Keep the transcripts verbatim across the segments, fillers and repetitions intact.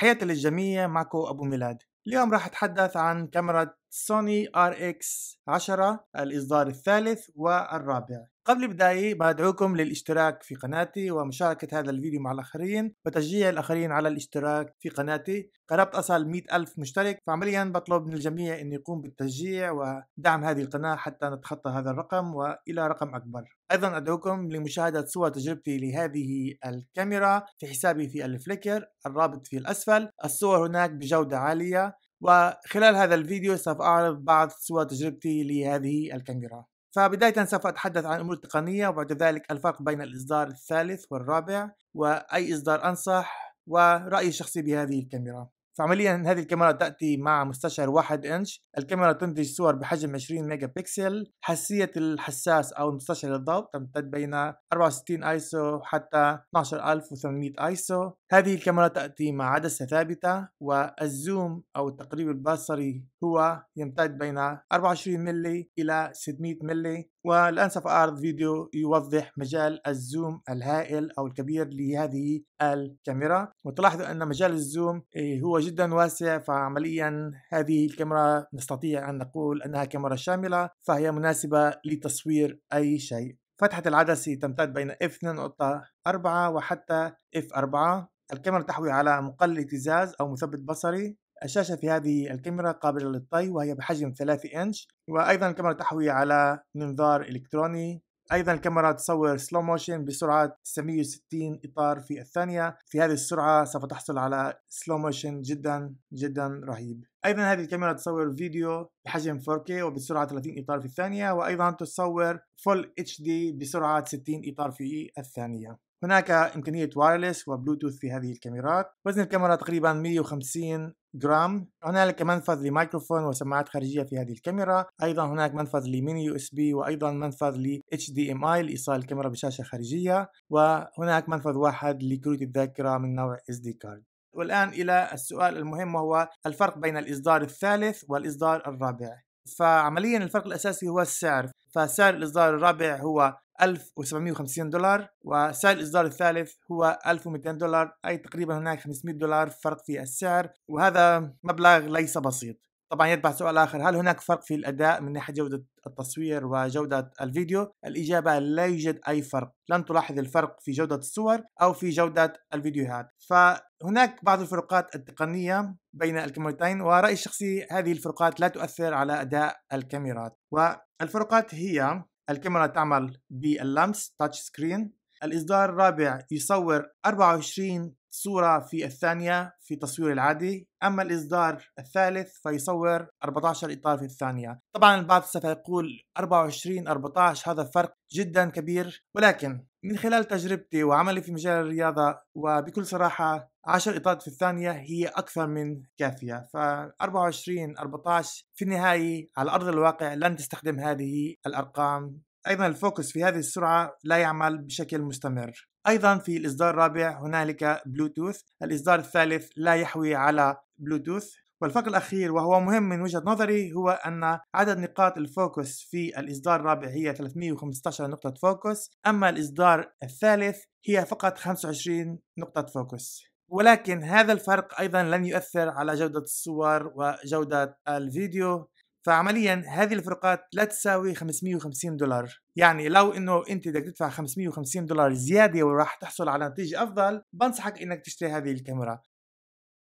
تحياتي للجميع، معكم أبو ميلاد. اليوم راح أتحدث عن كاميرا سوني آر إكس عشرة الإصدار الثالث والرابع. قبل البداية بدعوكم للاشتراك في قناتي ومشاركة هذا الفيديو مع الآخرين وتشجيع الآخرين على الاشتراك في قناتي. قربت أصل مئة ألف مشترك، فعمليا بطلب من الجميع أن يقوم بالتشجيع ودعم هذه القناة حتى نتخطى هذا الرقم وإلى رقم أكبر. أيضا أدعوكم لمشاهدة صور تجربتي لهذه الكاميرا في حسابي في الفليكر، الرابط في الأسفل. الصور هناك بجودة عالية، وخلال هذا الفيديو سوف أعرض بعض صور تجربتي لهذه الكاميرا. فبداية سوف أتحدث عن أمور تقنية، وبعد ذلك الفرق بين الإصدار الثالث والرابع وأي إصدار أنصح ورأيي الشخصي بهذه الكاميرا. فعمليا هذه الكاميرا تأتي مع مستشعر واحد إنش. الكاميرا تنتج صور بحجم عشرين ميجا بكسل. حساسية الحساس أو مستشعر الضوء تمتد بين أربعة وستين آيسو حتى اثنا عشر ألف وثمانمئة آيسو. هذه الكاميرا تأتي مع عدسة ثابتة، والزوم أو التقريب البصري هو يمتد بين أربعة وعشرين ملي إلى ستمئة ملي. والآن سوف أعرض فيديو يوضح مجال الزوم الهائل أو الكبير لهذه الكاميرا. وتلاحظوا أن مجال الزوم هو جدا واسع، فعمليا هذه الكاميرا نستطيع أن نقول أنها كاميرا شاملة، فهي مناسبة لتصوير أي شيء. فتحة العدسة تمتد بين إف اثنين نقطة أربعة وحتى إف أربعة. الكاميرا تحوي على مقلل اهتزاز أو مثبت بصري. الشاشة في هذه الكاميرا قابلة للطي وهي بحجم ثلاثة إنش، وأيضا الكاميرا تحوي على منظار إلكتروني. أيضا الكاميرا تصور سلو موشن بسرعة تسعمئة وستين إطار في الثانية. في هذه السرعة سوف تحصل على سلو موشن جدا جدا رهيب. أيضا هذه الكاميرا تصور فيديو بحجم فور كي وبسرعة ثلاثين إطار في الثانية، وأيضا تصور فول إتش دي بسرعة ستين إطار في الثانية. هناك إمكانية وايرلس وبلوتوث في هذه الكاميرات. وزن الكاميرا تقريبا مئة وخمسين جرام. هنالك منفذ لميكروفون وسماعات خارجية في هذه الكاميرا. أيضا هناك منفذ لميني يو إس بي، وأيضا منفذ ل إتش دي إم آي لإيصال الكاميرا بشاشة خارجية، وهناك منفذ واحد لكروت الذاكرة من نوع إس دي كارد. والآن إلى السؤال المهم، وهو الفرق بين الإصدار الثالث والإصدار الرابع. فعمليا الفرق الأساسي هو السعر. فسعر الإصدار الرابع هو ألف وسبعمئة وخمسين دولار، وسعر الإصدار الثالث هو ألف ومئتين دولار، أي تقريبا هناك خمسمئة دولار فرق في السعر، وهذا مبلغ ليس بسيط. طبعا يتبع سؤال آخر، هل هناك فرق في الأداء من ناحية جودة التصوير وجودة الفيديو؟ الإجابة لا يوجد أي فرق، لن تلاحظ الفرق في جودة الصور أو في جودة الفيديوهات. فهناك بعض الفروقات التقنية بين الكاميرتين، ورأيي الشخصي هذه الفروقات لا تؤثر على أداء الكاميرات. والفروقات هي: الكاميرا تعمل باللمس تاتش سكرين. الإصدار الرابع يصور أربعة وعشرين صورة في الثانية في تصوير العادي، أما الإصدار الثالث فيصور أربعة عشر إطار في الثانية. طبعا البعض سوف يقول أربعة وعشرين أربعة عشر هذا فرق جدا كبير، ولكن من خلال تجربتي وعملي في مجال الرياضة وبكل صراحة عشر إطارات في الثانية هي أكثر من كافية. ف أربعة وعشرين أربعة عشر في النهاية على أرض الواقع لن تستخدم هذه الأرقام. أيضا الفوكس في هذه السرعة لا يعمل بشكل مستمر. أيضا في الإصدار الرابع هنالك بلوتوث، الإصدار الثالث لا يحوي على بلوتوث. والفرق الأخير وهو مهم من وجهة نظري هو أن عدد نقاط الفوكس في الإصدار الرابع هي ثلاثمئة وخمسة عشر نقطة فوكس، أما الإصدار الثالث هي فقط خمسة وعشرين نقطة فوكس. ولكن هذا الفرق أيضا لن يؤثر على جودة الصور وجودة الفيديو. فعمليا هذه الفروقات لا تساوي خمسمئة وخمسين دولار، يعني لو انه انت بدك تدفع خمسمئة وخمسين دولار زيادة وراح تحصل على نتيجة افضل، بنصحك انك تشتري هذه الكاميرا.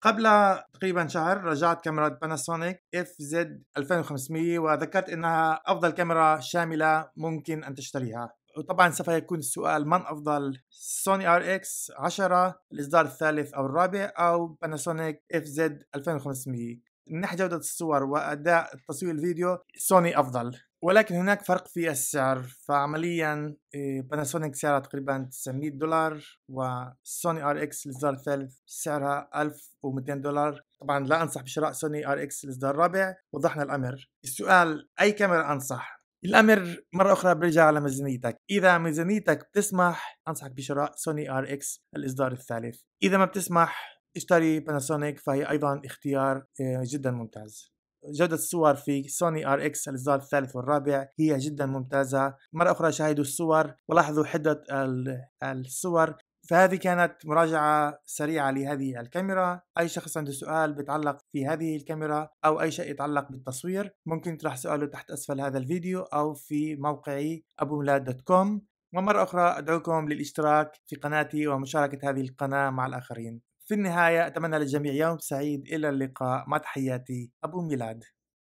قبل تقريبا شهر رجعت كاميرا باناسونيك إف زد ألفين وخمسمئة وذكرت انها افضل كاميرا شاملة ممكن ان تشتريها. وطبعا سوف يكون السؤال، من أفضل، سوني آر إكس عشرة الإصدار الثالث أو الرابع، أو باناسونيك إف زد ألفين وخمسمئة؟ من ناحية جودة الصور وأداء تصوير الفيديو سوني أفضل، ولكن هناك فرق في السعر. فعمليا باناسونيك سعرها تقريبا تسعمئة دولار، وسوني آر إكس الإصدار الثالث سعرها ألف ومئتين دولار. طبعا لا أنصح بشراء سوني آر إكس الإصدار الرابع. وضحنا الأمر. السؤال، أي كاميرا أنصح؟ الأمر مرة أخرى برجع على ميزانيتك. إذا ميزانيتك بتسمح أنصحك بشراء سوني آر إكس الإصدار الثالث، إذا ما بتسمح اشتري باناسونيك، فهي أيضا اختيار جدا ممتاز. جودة الصور في سوني آر إكس الإصدار الثالث والرابع هي جدا ممتازة. مرة أخرى شاهدوا الصور ولاحظوا حدة الصور، فهذه كانت مراجعة سريعة لهذه الكاميرا. أي شخص عنده سؤال بتعلق في هذه الكاميرا أو أي شيء يتعلق بالتصوير ممكن تطرح سؤاله تحت أسفل هذا الفيديو أو في موقعي أبو ميلاد دوت كوم. ومرة أخرى أدعوكم للاشتراك في قناتي ومشاركة هذه القناة مع الآخرين. في النهاية أتمنى للجميع يوم سعيد، إلى اللقاء، مع تحياتي أبو ميلاد.